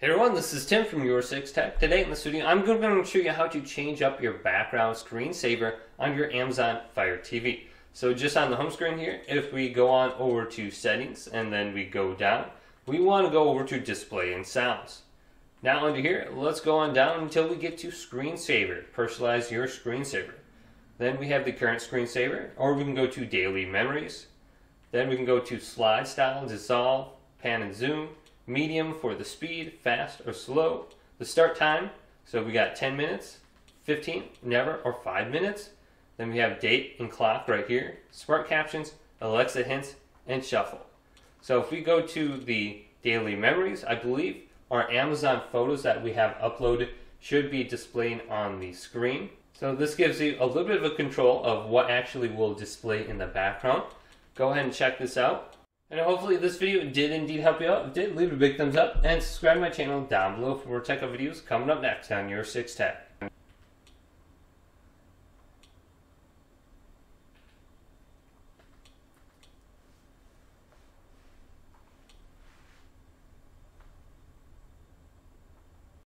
Hey everyone, this is Tim from YourSixTech. Today in the studio, I'm going to show you how to change up your background screensaver on your Amazon Fire TV. So just on the home screen here, if we go on over to settings and then we go down, we want to go over to display and sounds. Now under here, let's go on down until we get to screensaver, personalize your screensaver. Then we have the current screensaver, or we can go to daily memories. Then we can go to slide style, dissolve, pan and zoom. Medium for the speed, fast or slow. The start time, so we got 10 minutes, 15, never, or 5 minutes. Then we have date and clock right here, smart captions, Alexa hints, and shuffle. So if we go to the daily memories, I believe our Amazon photos that we have uploaded should be displaying on the screen. So this gives you a little bit of a control of what actually will display in the background. Go ahead and check this out. And hopefully this video did indeed help you out. If it did, leave a big thumbs up and subscribe to my channel down below for more tech videos coming up next on YourSixTech.